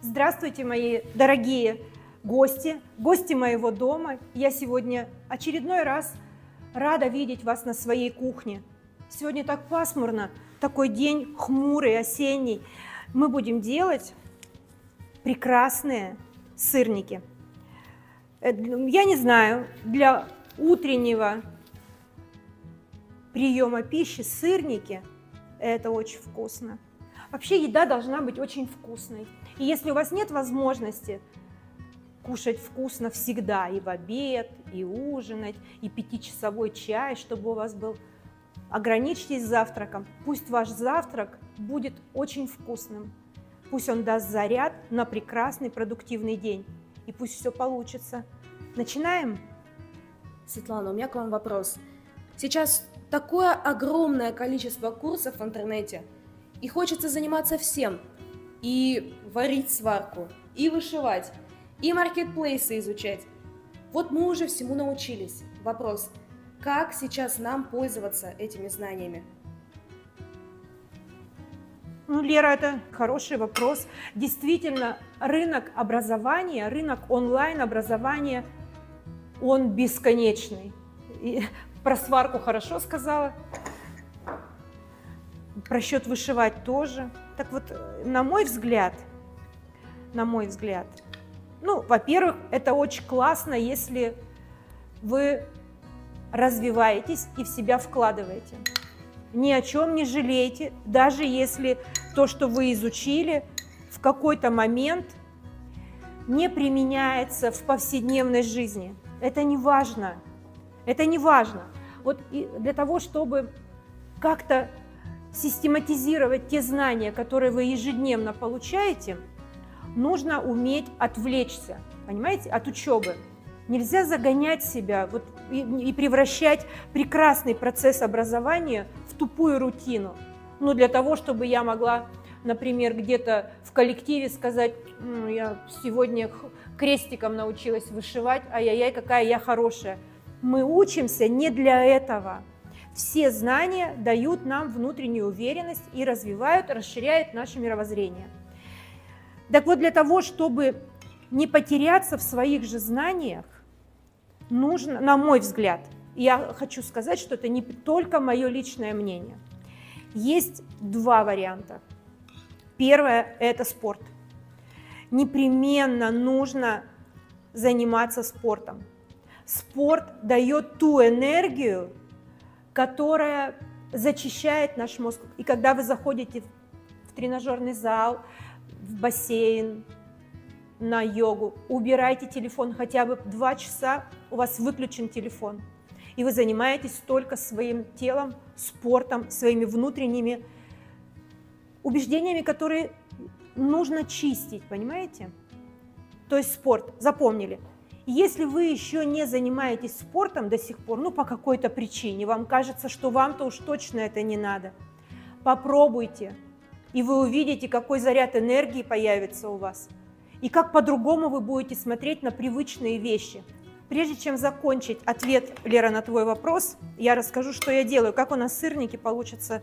Здравствуйте, мои дорогие гости, гости моего дома. Я сегодня очередной раз рада видеть вас на своей кухне. Сегодня так пасмурно, такой день хмурый, осенний. Мы будем делать прекрасные сырники. Я не знаю, для утреннего приема пищи сырники – это очень вкусно. Вообще еда должна быть очень вкусной. И если у вас нет возможности кушать вкусно всегда, и в обед, и ужинать, и 5-часовой чай, чтобы у вас был, ограничьтесь завтраком. Пусть ваш завтрак будет очень вкусным. Пусть он даст заряд на прекрасный продуктивный день. И пусть все получится. Начинаем? Светлана, у меня к вам вопрос. Сейчас такое огромное количество курсов в интернете. И хочется заниматься всем. И варить сварку, и вышивать, и маркетплейсы изучать. Вот мы уже всему научились. Вопрос, как сейчас нам пользоваться этими знаниями? Ну, Лера, это хороший вопрос. Действительно, рынок образования, рынок онлайн-образования, он бесконечный. И про сварку хорошо сказала. Про счет вышивать тоже. Так вот, на мой взгляд, ну, во-первых, это очень классно, если вы развиваетесь и в себя вкладываете. Ни о чем не жалейте, даже если то, что вы изучили, в какой-то момент не применяется в повседневной жизни. Это не важно. Это не важно. Вот и для того, чтобы как-то систематизировать те знания, которые вы ежедневно получаете, нужно уметь отвлечься, понимаете, от учебы. Нельзя загонять себя вот, и превращать прекрасный процесс образования в тупую рутину. Ну, для того, чтобы я могла, например, где-то в коллективе сказать, ну, я сегодня крестиком научилась вышивать, ай-яй-яй, какая я хорошая. Мы учимся не для этого. Все знания дают нам внутреннюю уверенность и развивают, расширяют наше мировоззрение. Так вот, для того, чтобы не потеряться в своих же знаниях, нужно, на мой взгляд, я хочу сказать, что это не только мое личное мнение. Есть два варианта. Первое – это спорт. Непременно нужно заниматься спортом. Спорт дает ту энергию, которая зачищает наш мозг. И когда вы заходите в тренажерный зал, в бассейн, на йогу, убирайте телефон хотя бы 2 часа, у вас выключен телефон. И вы занимаетесь только своим телом, спортом, своими внутренними убеждениями, которые нужно чистить, понимаете? То есть спорт, запомнили. Если вы еще не занимаетесь спортом до сих пор, ну по какой-то причине, вам кажется, что вам-то уж точно это не надо, попробуйте, и вы увидите, какой заряд энергии появится у вас, и как по-другому вы будете смотреть на привычные вещи. Прежде чем закончить ответ, Лера, на твой вопрос, я расскажу, что я делаю, как у нас сырники получатся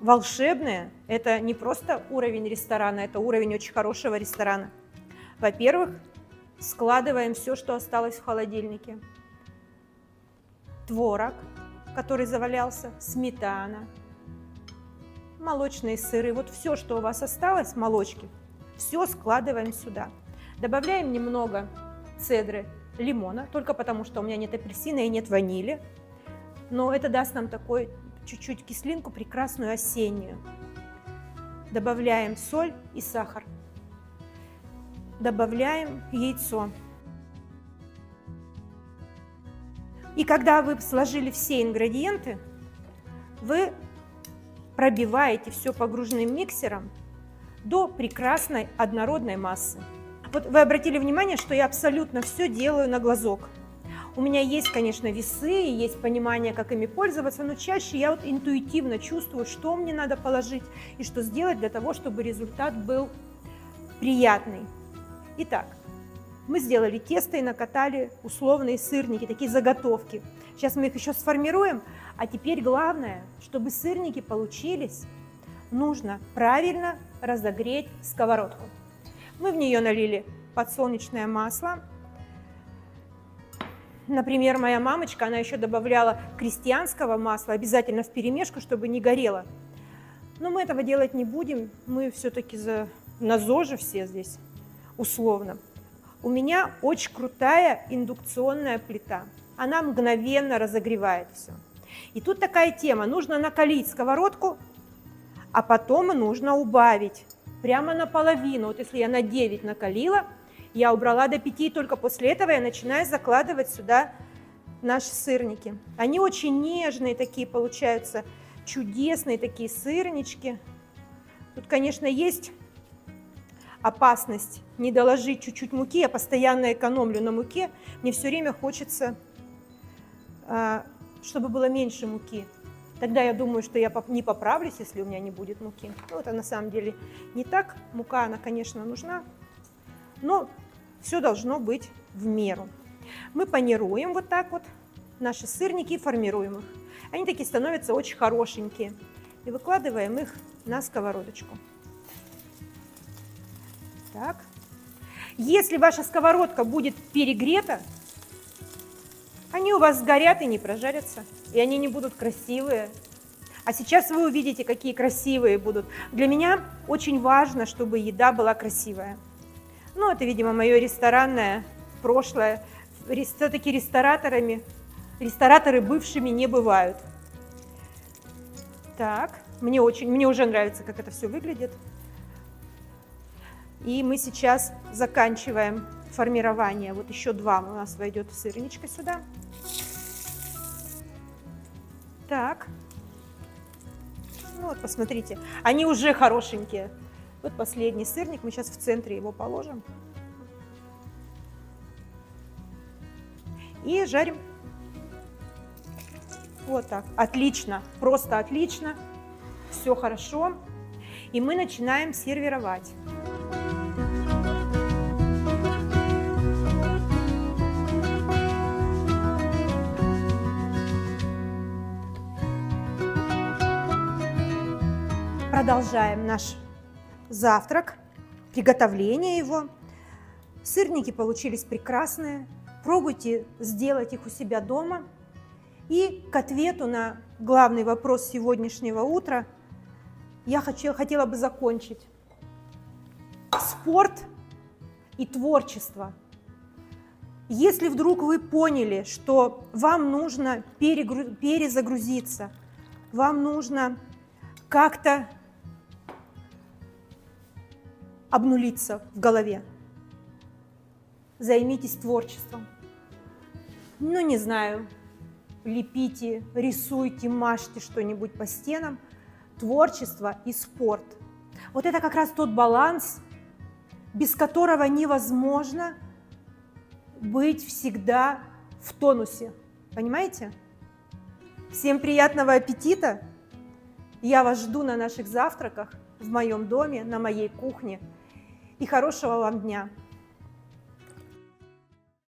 волшебные. Это не просто уровень ресторана, это уровень очень хорошего ресторана. Во-первых, складываем все, что осталось в холодильнике. Творог, который завалялся, сметана, молочные сыры. Вот все, что у вас осталось, молочки, все складываем сюда. Добавляем немного цедры лимона, только потому, что у меня нет апельсина и нет ванили. Но это даст нам такой чуть-чуть кислинку, прекрасную осеннюю. Добавляем соль и сахар. Добавляем яйцо. И когда вы сложили все ингредиенты, вы пробиваете все погружным миксером до прекрасной однородной массы. Вот вы обратили внимание, что я абсолютно все делаю на глазок. У меня есть, конечно, весы, есть понимание, как ими пользоваться, но чаще я вот интуитивно чувствую, что мне надо положить и что сделать для того, чтобы результат был приятный. Итак, мы сделали тесто и накатали условные сырники, такие заготовки. Сейчас мы их еще сформируем. А теперь главное, чтобы сырники получились, нужно правильно разогреть сковородку. Мы в нее налили подсолнечное масло. Например, моя мамочка, она еще добавляла крестьянского масла, обязательно вперемешку, чтобы не горело. Но мы этого делать не будем, мы все-таки на ЗОЖе все здесь, условно. У меня очень крутая индукционная плита, она мгновенно разогревает все. И тут такая тема, нужно накалить сковородку, а потом нужно убавить, прямо наполовину. Вот если я на 9 накалила, я убрала до 5, и только после этого я начинаю закладывать сюда наши сырники. Они очень нежные такие получаются, чудесные такие сырнички. Тут, конечно, есть опасность не доложить чуть-чуть муки. Я постоянно экономлю на муке. Мне все время хочется, чтобы было меньше муки. Тогда я думаю, что я не поправлюсь, если у меня не будет муки. Ну, это на самом деле не так. Мука, она, конечно, нужна. Но все должно быть в меру. Мы панируем вот так вот наши сырники и формируем их. Они такие становятся очень хорошенькие. И выкладываем их на сковородочку. Так. Если ваша сковородка будет перегрета, они у вас сгорят и не прожарятся. И они не будут красивые. А сейчас вы увидите, какие красивые будут. Для меня очень важно, чтобы еда была красивая. Ну, это, видимо, мое ресторанное прошлое. Все-таки рестораторы бывшими не бывают. Так, мне уже нравится, как это все выглядит. И мы сейчас заканчиваем формирование. Вот еще 2 у нас войдет сырничка сюда. Так. Ну, вот, посмотрите, они уже хорошенькие. Вот последний сырник, мы сейчас в центре его положим. И жарим. Вот так. Отлично, просто отлично. Все хорошо. И мы начинаем сервировать. Продолжаем наш завтрак, приготовление его. Сырники получились прекрасные. Пробуйте сделать их у себя дома. И к ответу на главный вопрос сегодняшнего утра я хотела бы закончить. Спорт и творчество. Если вдруг вы поняли, что вам нужно перезагрузиться, вам нужно как-то обнулиться в голове. Займитесь творчеством. Ну, не знаю, лепите, рисуйте, мажьте что-нибудь по стенам. Творчество и спорт. Вот это как раз тот баланс, без которого невозможно быть всегда в тонусе. Понимаете? Всем приятного аппетита! Я вас жду на наших завтраках в моем доме, на моей кухне. И хорошего вам дня!